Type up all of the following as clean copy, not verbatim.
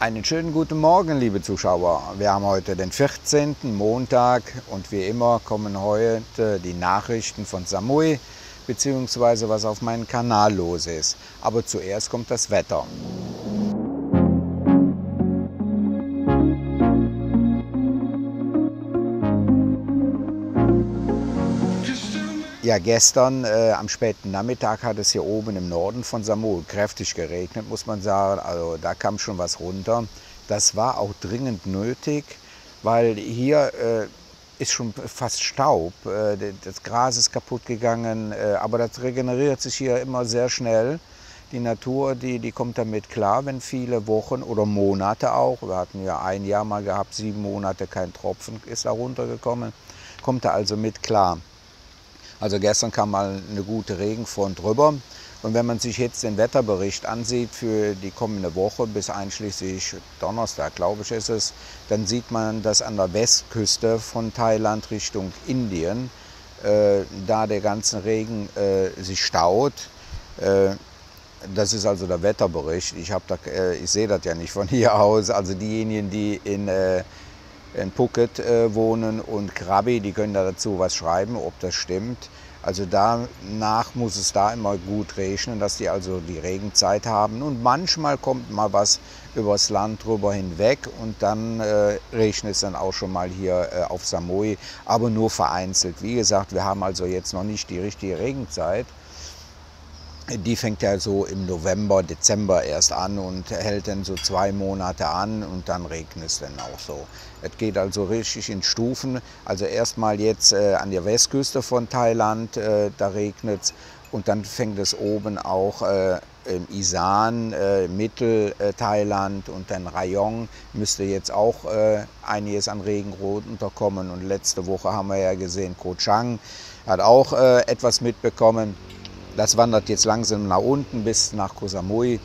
Einen schönen guten Morgen, liebe Zuschauer. Wir haben heute den 14. Montag und wie immer kommen heute die Nachrichten von Samui bzw. was auf meinem Kanal los ist. Aber zuerst kommt das Wetter. Ja, gestern am späten Nachmittag hat es hier oben im Norden von Samoa kräftig geregnet, muss man sagen. Also da kam schon was runter. Das war auch dringend nötig, weil hier ist schon fast Staub. Das Gras ist kaputt gegangen, aber das regeneriert sich hier immer sehr schnell. Die Natur, die kommt damit klar, wenn viele Wochen oder Monate auch, wir hatten ja ein Jahr mal gehabt, 7 Monate kein Tropfen ist da runtergekommen, kommt da also mit klar. Also gestern kam mal eine gute Regenfront rüber und wenn man sich jetzt den Wetterbericht ansieht für die kommende Woche bis einschließlich Donnerstag, glaube ich ist es, dann sieht man, dass an der Westküste von Thailand Richtung Indien, da der ganze Regen sich staut. Das ist also der Wetterbericht, ich sehe das ja nicht von hier aus, also diejenigen, die in Phuket wohnen und Krabi, die können da dazu was schreiben, ob das stimmt. Also danach muss es da immer gut regnen, dass die also die Regenzeit haben. Und manchmal kommt mal was übers Land drüber hinweg und dann regnet es dann auch schon mal hier auf Samoa, aber nur vereinzelt. Wie gesagt, wir haben also jetzt noch nicht die richtige Regenzeit. Die fängt ja so im November, Dezember erst an und hält dann so 2 Monate an und dann regnet es dann auch so. Es geht also richtig in Stufen. Also erstmal jetzt an der Westküste von Thailand, da regnet es und dann fängt es oben auch im Isan, Mittel-Thailand und dann Rayong müsste jetzt auch einiges an Regen runterkommen. Und letzte Woche haben wir ja gesehen, Koh Chang hat auch etwas mitbekommen. Das wandert jetzt langsam nach unten bis nach Koh Samui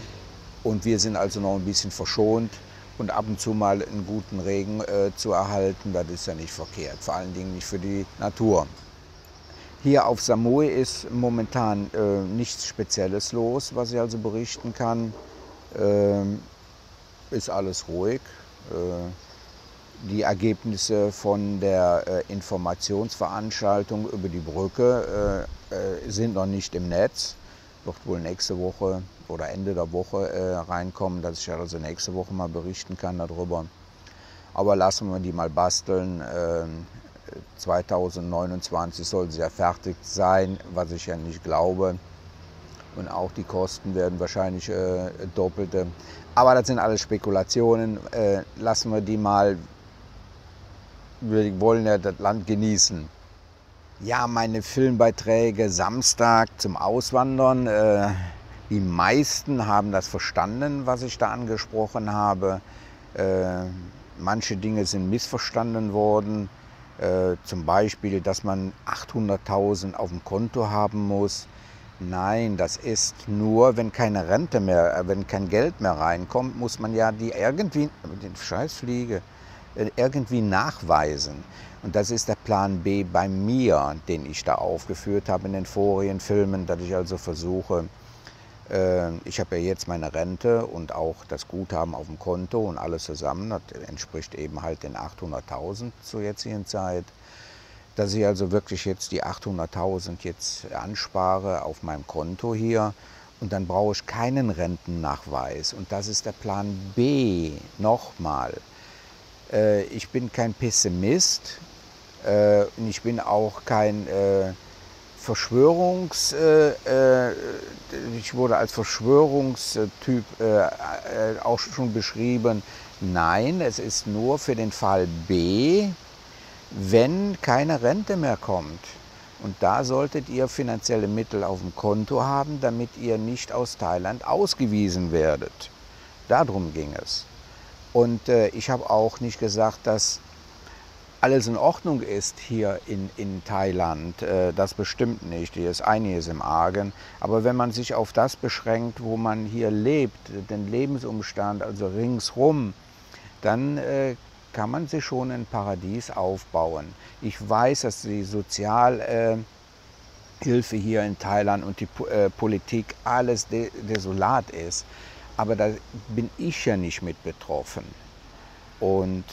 und wir sind also noch ein bisschen verschont und ab und zu mal einen guten Regen zu erhalten, das ist ja nicht verkehrt, vor allen Dingen nicht für die Natur. Hier auf Samui ist momentan nichts Spezielles los, was ich also berichten kann, ist alles ruhig. Die Ergebnisse von der Informationsveranstaltung über die Brücke sind noch nicht im Netz. Wird wohl nächste Woche oder Ende der Woche reinkommen, dass ich also nächste Woche mal berichten kann darüber. Aber lassen wir die mal basteln. 2029 soll sie ja fertig sein, was ich ja nicht glaube. Und auch die Kosten werden wahrscheinlich doppelte. Aber das sind alles Spekulationen. Lassen wir die mal. Wir wollen ja das Land genießen. Ja, meine Filmbeiträge Samstag zum Auswandern. Die meisten haben das verstanden, was ich da angesprochen habe. Manche Dinge sind missverstanden worden. Zum Beispiel, dass man 800.000 auf dem Konto haben muss. Nein, das ist nur, wenn keine Rente mehr, wenn kein Geld mehr reinkommt, muss man ja die irgendwie, den Scheißfliege, irgendwie nachweisen. Und das ist der Plan B bei mir, den ich da aufgeführt habe in den vorigen Filmen, dass ich also versuche, ich habe ja jetzt meine Rente und auch das Guthaben auf dem Konto und alles zusammen, das entspricht eben halt den 800.000 zur jetzigen Zeit. Dass ich also wirklich jetzt die 800.000 jetzt anspare auf meinem Konto hier und dann brauche ich keinen Rentennachweis und das ist der Plan B. Nochmal, ich bin kein Pessimist und ich bin auch kein ich wurde als Verschwörungstyp auch schon beschrieben. Nein, es ist nur für den Fall B, wenn keine Rente mehr kommt. Und da solltet ihr finanzielle Mittel auf dem Konto haben, damit ihr nicht aus Thailand ausgewiesen werdet. Darum ging es. Und ich habe auch nicht gesagt, dass alles in Ordnung ist hier in Thailand. Das bestimmt nicht, hier ist einiges im Argen. Aber wenn man sich auf das beschränkt, wo man hier lebt, den Lebensumstand, also ringsrum, dann kann man sich schon ein Paradies aufbauen. Ich weiß, dass die Sozialhilfe hier in Thailand und die Politik alles desolat ist. aber da bin ich ja nicht mit betroffen. Und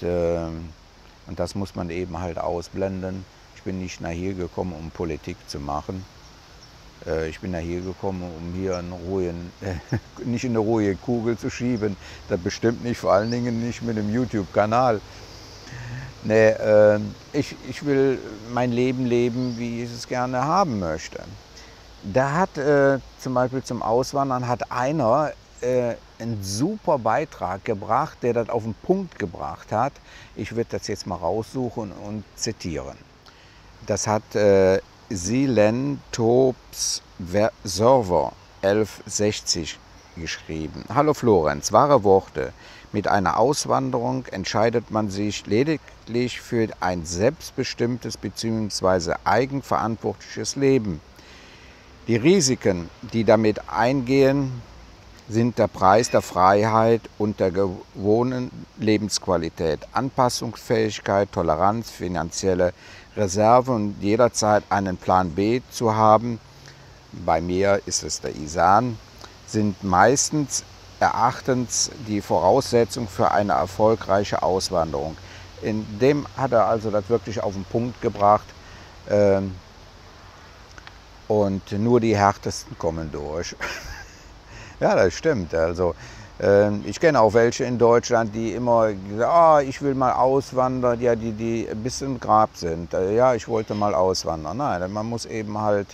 das muss man eben halt ausblenden. Ich bin nicht nach hier gekommen, um Politik zu machen. Ich bin nach hier gekommen, um hier in Ruhe, nicht in eine ruhige Kugel zu schieben. Das bestimmt nicht, vor allen Dingen nicht mit dem YouTube-Kanal. Nee, ich will mein Leben leben, wie ich es gerne haben möchte. Da hat zum Beispiel zum Auswandern hat einer einen super Beitrag gebracht, der das auf den Punkt gebracht hat. Ich werde das jetzt mal raussuchen und zitieren. Das hat Silen Tops Server 1160 geschrieben. Hallo Florenz, wahre Worte. Mit einer Auswanderung entscheidet man sich lediglich für ein selbstbestimmtes bzw. eigenverantwortliches Leben. Die Risiken, die damit eingehen, sind der Preis der Freiheit und der gewohnten Lebensqualität, Anpassungsfähigkeit, Toleranz, finanzielle Reserve und jederzeit einen Plan B zu haben, bei mir ist es der Isan, sind meistens erachtens die Voraussetzung für eine erfolgreiche Auswanderung. In dem hat er also das wirklich auf den Punkt gebracht. Und nur die Härtesten kommen durch. Ja, das stimmt. Also, ich kenne auch welche in Deutschland, die immer sagen, oh, ich will mal auswandern, ja, die bis im Grab sind. Ja, ich wollte mal auswandern. Nein, man muss eben halt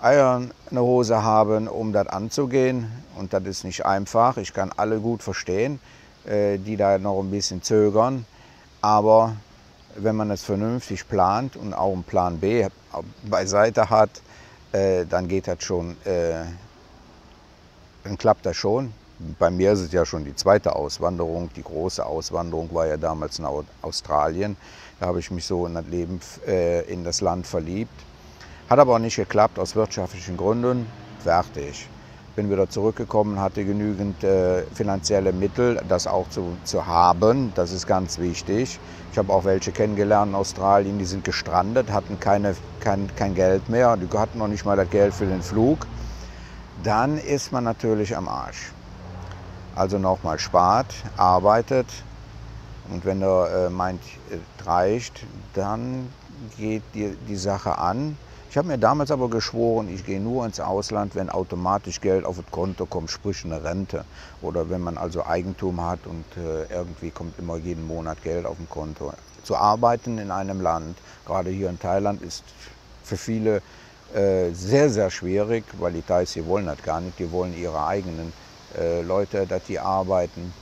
Eier in der Hose haben, um das anzugehen. Und das ist nicht einfach. Ich kann alle gut verstehen, die da noch ein bisschen zögern. Aber wenn man es vernünftig plant und auch einen Plan B beiseite hat, dann geht das schon, dann klappt das schon. Bei mir ist es ja schon die zweite Auswanderung. Die große Auswanderung war ja damals in Australien. Da habe ich mich so in das Leben, in das Land verliebt. Hat aber auch nicht geklappt aus wirtschaftlichen Gründen. Fertig. Bin wieder zurückgekommen, hatte genügend finanzielle Mittel, das auch zu haben. Das ist ganz wichtig. Ich habe auch welche kennengelernt in Australien, die sind gestrandet, hatten kein Geld mehr. Die hatten noch nicht mal das Geld für den Flug. Dann ist man natürlich am Arsch. Also nochmal spart, arbeitet. Und wenn er meint, es reicht, dann geht die Sache an. Ich habe mir damals aber geschworen, ich gehe nur ins Ausland, wenn automatisch Geld auf das Konto kommt, sprich eine Rente. Oder wenn man also Eigentum hat und irgendwie kommt immer jeden Monat Geld auf dem Konto. Zu arbeiten in einem Land, gerade hier in Thailand, ist für viele sehr, sehr schwierig, weil die Thais, die wollen das gar nicht, die wollen ihre eigenen Leute, dass die arbeiten.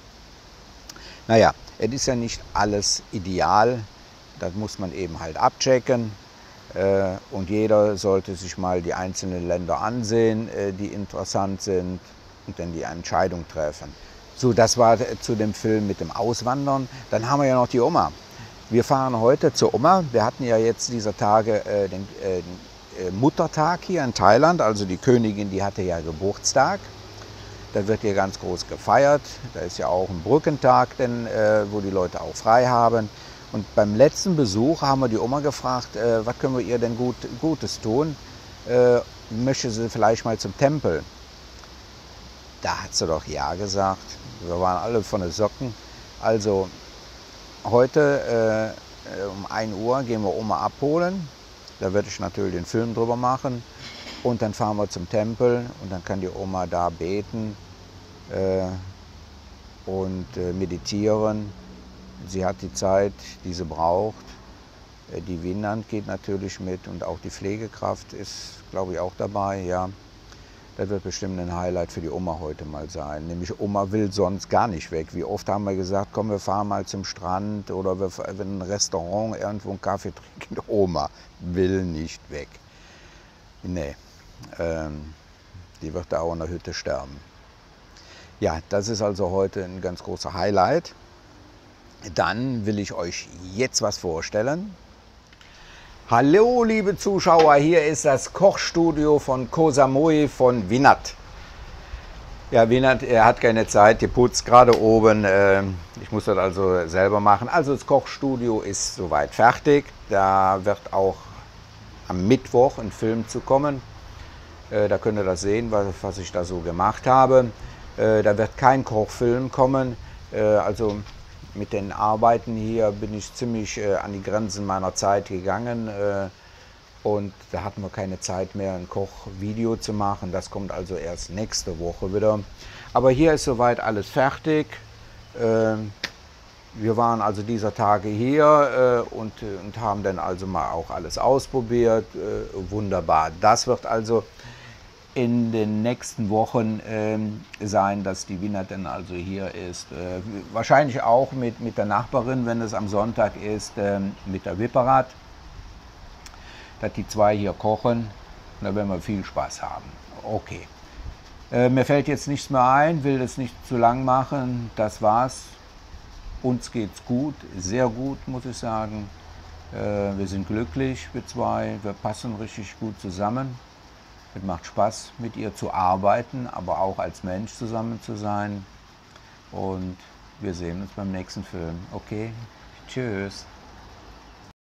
Naja, es ist ja nicht alles ideal, das muss man eben halt abchecken. Und jeder sollte sich mal die einzelnen Länder ansehen, die interessant sind und dann die Entscheidung treffen. So, das war zu dem Film mit dem Auswandern. Dann haben wir ja noch die Oma. Wir fahren heute zur Oma. Wir hatten ja jetzt dieser Tage den Muttertag hier in Thailand. Also die Königin, die hatte ja Geburtstag. Da wird hier ganz groß gefeiert. Da ist ja auch ein Brückentag, denn, wo die Leute auch frei haben. Und beim letzten Besuch haben wir die Oma gefragt, was können wir ihr denn Gutes tun? Möchte sie vielleicht mal zum Tempel? Da hat sie doch ja gesagt. Wir waren alle von den Socken. Also heute um 1 Uhr gehen wir Oma abholen. Da werde ich natürlich den Film drüber machen. Und dann fahren wir zum Tempel und dann kann die Oma da beten und meditieren. Sie hat die Zeit, die sie braucht. Die Windhand geht natürlich mit und auch die Pflegekraft ist, glaube ich, auch dabei. Ja. Das wird bestimmt ein Highlight für die Oma heute mal sein. Nämlich Oma will sonst gar nicht weg. Wie oft haben wir gesagt, komm, wir fahren mal zum Strand oder wir fahren in ein Restaurant, irgendwo einen Kaffee trinken. Oma will nicht weg. Nee, die wird da auch in der Hütte sterben. Ja, das ist also heute ein ganz großer Highlight. Dann will ich euch jetzt was vorstellen. Hallo liebe Zuschauer, hier ist das Kochstudio von Koh Samui von Vinat. Ja, Vinat, er hat keine Zeit, die putzt gerade oben. Ich muss das also selber machen. Also das Kochstudio ist soweit fertig. Da wird auch am Mittwoch ein Film zu kommen. Da könnt ihr das sehen, was ich da so gemacht habe. Da wird kein Kochfilm kommen. Also mit den Arbeiten hier bin ich ziemlich an die Grenzen meiner Zeit gegangen. Und da hatten wir keine Zeit mehr, ein Kochvideo zu machen. Das kommt also erst nächste Woche wieder. Aber hier ist soweit alles fertig. Wir waren also dieser Tage hier und haben dann also mal auch alles ausprobiert. Wunderbar. Das wird also in den nächsten Wochen sein, dass die Wiener dann also hier ist. Wahrscheinlich auch mit der Nachbarin, wenn es am Sonntag ist, mit der Wipperat. Dass die zwei hier kochen, und da werden wir viel Spaß haben. Okay, mir fällt jetzt nichts mehr ein, will das nicht zu lang machen, das war's. Uns geht's gut, sehr gut, muss ich sagen. Wir sind glücklich, wir zwei, wir passen richtig gut zusammen. Es macht Spaß, mit ihr zu arbeiten, aber auch als Mensch zusammen zu sein. Und wir sehen uns beim nächsten Film. Okay, tschüss.